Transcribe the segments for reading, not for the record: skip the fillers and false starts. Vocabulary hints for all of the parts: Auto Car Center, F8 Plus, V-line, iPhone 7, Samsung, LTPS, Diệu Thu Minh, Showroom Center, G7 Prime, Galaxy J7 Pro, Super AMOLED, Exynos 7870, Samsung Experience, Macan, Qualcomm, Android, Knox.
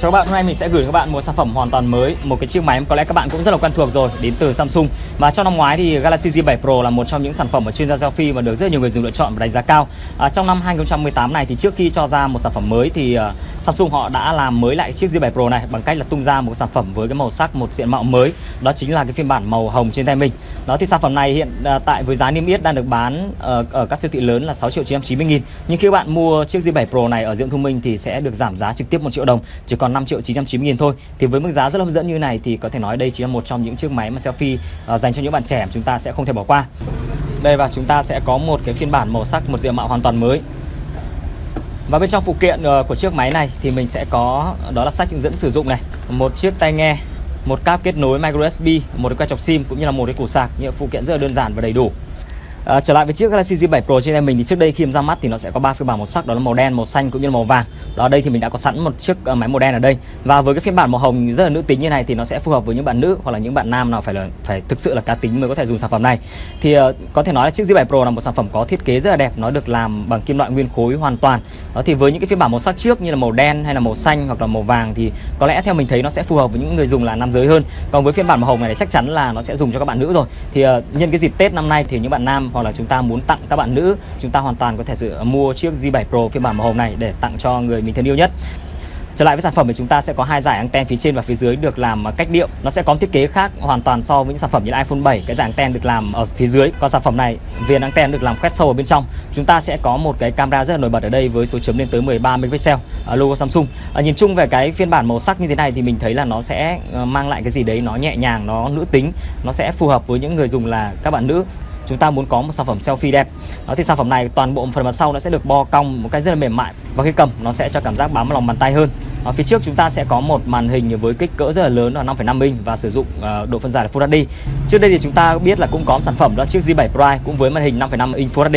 Chào các bạn, hôm nay mình sẽ gửi các bạn một sản phẩm hoàn toàn mới, một cái chiếc máy có lẽ các bạn cũng rất là quen thuộc rồi, đến từ Samsung. Và trong năm ngoái thì Galaxy J7 Pro là một trong những sản phẩm mà chuyên gia selfie và được rất nhiều người dùng lựa chọn và đánh giá cao. Trong năm 2018 này thì trước khi cho ra một sản phẩm mới thì Samsung họ đã làm mới lại chiếc J7 Pro này bằng cách là tung ra một sản phẩm với cái màu sắc, một diện mạo mới, đó chính là cái phiên bản màu hồng trên tay mình. Đó thì sản phẩm này hiện tại với giá niêm yết đang được bán ở các siêu thị lớn là 6.990.000. Nhưng khi các bạn mua chiếc J7 Pro này ở Diệu Thu Minh thì sẽ được giảm giá trực tiếp 1 triệu đồng, chỉ còn 5.990.000 thôi. Thì với mức giá rất là hấp dẫn như này thì có thể nói đây chính là một trong những chiếc máy mà selfie dành cho những bạn trẻ chúng ta sẽ không thể bỏ qua. Đây, và chúng ta sẽ có một cái phiên bản màu sắc, một diện mạo hoàn toàn mới. Và bên trong phụ kiện của chiếc máy này thì mình sẽ có đó là sách hướng dẫn sử dụng này, một chiếc tai nghe, một cáp kết nối micro USB, một cái que chọc SIM cũng như là một cái củ sạc. Những phụ kiện rất là đơn giản và đầy đủ. Trở lại với chiếc Galaxy J7 Pro trên tay mình thì trước đây khi ra mắt thì nó sẽ có 3 phiên bản màu sắc, đó là màu đen, màu xanh cũng như là màu vàng. Đó, đây thì mình đã có sẵn một chiếc máy màu đen ở đây. Và với cái phiên bản màu hồng rất là nữ tính như này thì nó sẽ phù hợp với những bạn nữ hoặc là những bạn nam nào phải thực sự là cá tính mới có thể dùng sản phẩm này. Thì có thể nói là chiếc J7 Pro là một sản phẩm có thiết kế rất là đẹp, nó được làm bằng kim loại nguyên khối hoàn toàn. Đó thì với những cái phiên bản màu sắc trước như là màu đen hay là màu xanh hoặc là màu vàng thì có lẽ theo mình thấy nó sẽ phù hợp với những người dùng là nam giới hơn. Còn với phiên bản màu hồng này thì chắc chắn là nó sẽ dùng cho các bạn nữ rồi. Thì nhân cái dịp Tết năm nay thì những bạn nam hoặc là chúng ta muốn tặng các bạn nữ, chúng ta hoàn toàn có thể mua chiếc J7 Pro phiên bản màu hồng này để tặng cho người mình thân yêu nhất. Trở lại với sản phẩm thì chúng ta sẽ có hai dải anten phía trên và phía dưới được làm cách điệu. Nó sẽ có thiết kế khác hoàn toàn so với những sản phẩm như iPhone 7, cái dải anten được làm ở phía dưới. Còn sản phẩm này, viền anten được làm khoét sâu ở bên trong. Chúng ta sẽ có một cái camera rất là nổi bật ở đây với số chấm lên tới 13 megapixel, logo Samsung. Nhìn chung về cái phiên bản màu sắc như thế này thì mình thấy là nó sẽ mang lại cái gì đấy nó nhẹ nhàng, nó nữ tính, nó sẽ phù hợp với những người dùng là các bạn nữ. Chúng ta muốn có một sản phẩm selfie đẹp. Đó thì sản phẩm này toàn bộ phần mặt sau nó sẽ được bo cong một cách rất là mềm mại, và khi cầm nó sẽ cho cảm giác bám vào lòng bàn tay hơn. Ở phía trước chúng ta sẽ có một màn hình với kích cỡ rất là lớn là 5,5 inch và sử dụng độ phân giải là Full HD. Trước đây thì chúng ta biết là cũng có một sản phẩm đó chiếc G7 Prime cũng với màn hình 5,5 inch Full HD.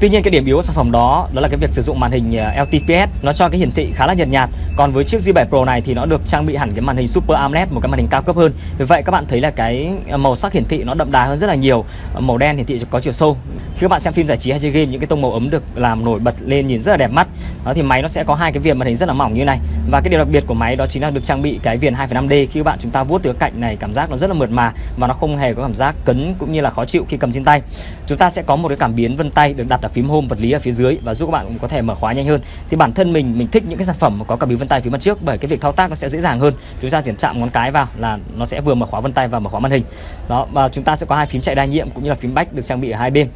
Tuy nhiên cái điểm yếu của sản phẩm đó là cái việc sử dụng màn hình LTPS, nó cho cái hiển thị khá là nhợt nhạt. Còn với chiếc J7 Pro này thì nó được trang bị hẳn cái màn hình Super AMOLED, một cái màn hình cao cấp hơn. Vì vậy các bạn thấy là cái màu sắc hiển thị nó đậm đà hơn rất là nhiều. Màu đen hiển thị có chiều sâu. Khi các bạn xem phim giải trí hay chơi game, những cái tông màu ấm được làm nổi bật lên nhìn rất là đẹp mắt. Đó thì máy nó sẽ có hai cái viền màn hình rất là mỏng như này. Và cái điều đặc biệt của máy đó chính là được trang bị cái viền 2,5D. Khi các bạn chúng ta vuốt từ cạnh này cảm giác nó rất là mượt mà và nó không hề có cảm giác cấn cũng như là khó chịu khi cầm trên tay. Chúng ta sẽ có một cái cảm biến vân tay được đặt ở phím home vật lý ở phía dưới và giúp các bạn cũng có thể mở khóa nhanh hơn. Thì bản thân mình thích những cái sản phẩm có cảm biến vân tay phía mặt trước bởi cái việc thao tác nó sẽ dễ dàng hơn. Chúng ta chỉ chạm ngón cái vào là nó sẽ vừa mở khóa vân tay và mở khóa màn hình. Đó, và chúng ta sẽ có hai phím chạy đa nhiệm cũng như là phím back được trang bị ở hai bên.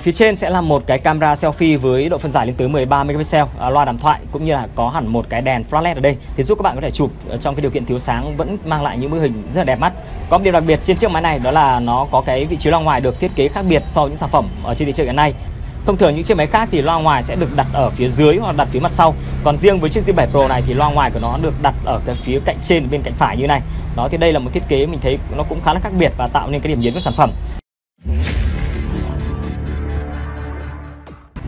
Phía trên sẽ là một cái camera selfie với độ phân giải lên tới 13 megapixel, loa đàm thoại cũng như là có hẳn một cái đèn flash ở đây thì giúp các bạn có thể chụp trong cái điều kiện thiếu sáng vẫn mang lại những bức hình rất là đẹp mắt. Có một điều đặc biệt trên chiếc máy này đó là nó có cái vị trí loa ngoài được thiết kế khác biệt so với những sản phẩm ở trên thị trường hiện nay. Thông thường những chiếc máy khác thì loa ngoài sẽ được đặt ở phía dưới hoặc đặt phía mặt sau. Còn riêng với chiếc J7 Pro này thì loa ngoài của nó được đặt ở cái phía cạnh trên bên cạnh phải như này. Đó thì đây là một thiết kế mình thấy nó cũng khá là khác biệt và tạo nên cái điểm nhấn của sản phẩm.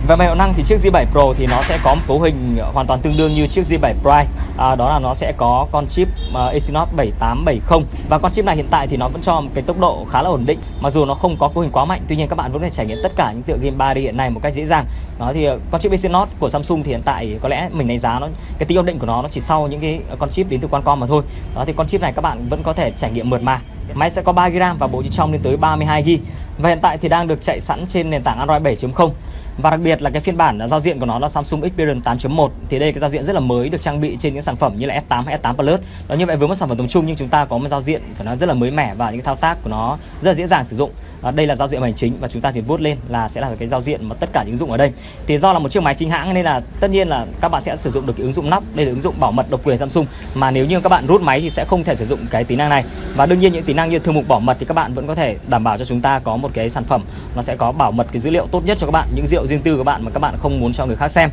Về mặt hiệu năng thì chiếc J7 Pro thì nó sẽ có một cấu hình hoàn toàn tương đương như chiếc J7 Prime. Đó là nó sẽ có con chip Exynos 7870. Và con chip này hiện tại thì nó vẫn cho một cái tốc độ khá là ổn định. Mặc dù nó không có cấu hình quá mạnh, tuy nhiên các bạn vẫn có thể trải nghiệm tất cả những tựa game 3D hiện nay một cách dễ dàng. Đó thì con chip Exynos của Samsung thì hiện tại có lẽ mình đánh giá nó cái tính ổn định của nó chỉ sau những cái con chip đến từ Qualcomm mà thôi. Đó thì con chip này các bạn vẫn có thể trải nghiệm mượt mà. Máy sẽ có 3GB và bộ nhớ trong lên tới 32GB. Và hiện tại thì đang được chạy sẵn trên nền tảng Android 7.0. Và đặc biệt là cái phiên bản giao diện của nó là Samsung Experience 8.1. Thì đây cái giao diện rất là mới được trang bị trên những sản phẩm như là F8 hay F8 Plus. Đó, như vậy với một sản phẩm tầm trung nhưng chúng ta có một giao diện của nó rất là mới mẻ và những thao tác của nó rất là dễ dàng sử dụng. Đây là giao diện hành chính và chúng ta chỉ vuốt lên là sẽ là cái giao diện mà tất cả những ứng dụng ở đây. Thì do là một chiếc máy chính hãng nên là tất nhiên là các bạn sẽ sử dụng được cái ứng dụng Knox. Đây là ứng dụng bảo mật độc quyền Samsung mà nếu như các bạn rút máy thì sẽ không thể sử dụng cái tính năng này. Và đương nhiên những tính năng như thư mục bảo mật thì các bạn vẫn có thể đảm bảo cho chúng ta có một cái sản phẩm nó sẽ có bảo mật cái dữ liệu tốt nhất cho các bạn, những dữ liệu riêng tư của bạn mà các bạn không muốn cho người khác xem.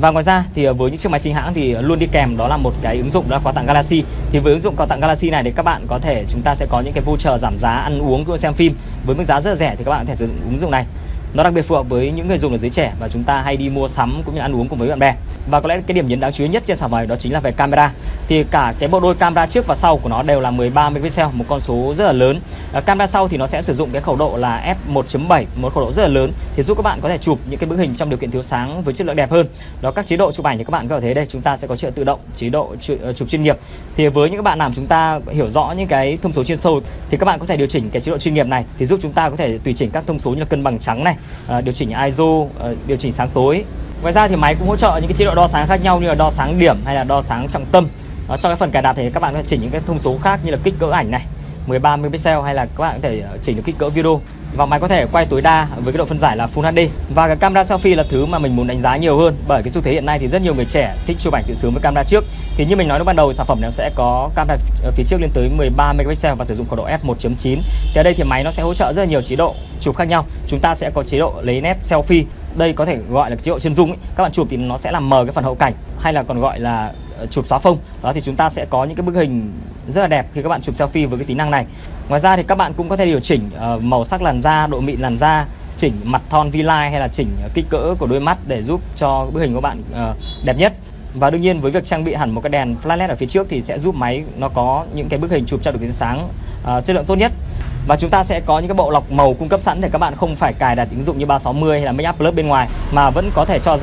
Và ngoài ra thì với những chiếc máy chính hãng thì luôn đi kèm đó là một cái ứng dụng đó là quà tặng Galaxy. Thì với ứng dụng quà tặng Galaxy này thì các bạn có thể chúng ta sẽ có những cái voucher giảm giá ăn uống, xem phim với mức giá rất là rẻ thì các bạn có thể sử dụng ứng dụng này. Nó đặc biệt phù hợp với những người dùng ở giới trẻ và chúng ta hay đi mua sắm cũng như ăn uống cùng với bạn bè. Và có lẽ cái điểm nhấn đáng chú ý nhất trên sản phẩm này đó chính là về camera. Thì cả cái bộ đôi camera trước và sau của nó đều là 13 megapixel, một con số rất là lớn. Camera sau thì nó sẽ sử dụng cái khẩu độ là f1.7, một khẩu độ rất là lớn thì giúp các bạn có thể chụp những cái bức hình trong điều kiện thiếu sáng với chất lượng đẹp hơn. Đó, các chế độ chụp ảnh thì các bạn có thể thấy đây, chúng ta sẽ có chế độ tự động, chế độ chụp chuyên nghiệp. Thì với những bạn làm chúng ta hiểu rõ những cái thông số chuyên sâu thì các bạn có thể điều chỉnh cái chế độ chuyên nghiệp này thì giúp chúng ta có thể tùy chỉnh các thông số như là cân bằng trắng này, điều chỉnh ISO, điều chỉnh sáng tối. Ngoài ra thì máy cũng hỗ trợ những cái chế độ đo sáng khác nhau như là đo sáng điểm hay là đo sáng trọng tâm. Đó, trong cái phần cài đặt thì các bạn có thể chỉnh những cái thông số khác như là kích cỡ ảnh này, 13 megapixel, hay là các bạn có thể chỉnh được kích cỡ video. Và máy có thể quay tối đa với cái độ phân giải là Full HD. Và cái camera selfie là thứ mà mình muốn đánh giá nhiều hơn, bởi cái xu thế hiện nay thì rất nhiều người trẻ thích chụp ảnh tự sướng với camera trước. Thì như mình nói lúc ban đầu, sản phẩm này sẽ có camera phía trước lên tới 13 megapixel và sử dụng khẩu độ f1.9. Thì ở đây thì máy nó sẽ hỗ trợ rất là nhiều chế độ chụp khác nhau. Chúng ta sẽ có chế độ lấy nét selfie, đây có thể gọi là chế độ chân dung ấy. Các bạn chụp thì nó sẽ làm mờ cái phần hậu cảnh, hay là còn gọi là chụp xóa phông. Đó thì chúng ta sẽ có những cái bức hình rất là đẹp khi các bạn chụp selfie với cái tính năng này. Ngoài ra thì các bạn cũng có thể điều chỉnh màu sắc làn da, độ mịn làn da, chỉnh mặt thon V-line hay là chỉnh kích cỡ của đôi mắt để giúp cho bức hình của bạn đẹp nhất. Và đương nhiên với việc trang bị hẳn một cái đèn flash LED ở phía trước thì sẽ giúp máy nó có những cái bức hình chụp trong điều kiện sáng chất lượng tốt nhất. Và chúng ta sẽ có những cái bộ lọc màu cung cấp sẵn để các bạn không phải cài đặt ứng dụng như 360 hay là Make Up Plus bên ngoài mà vẫn có thể cho ra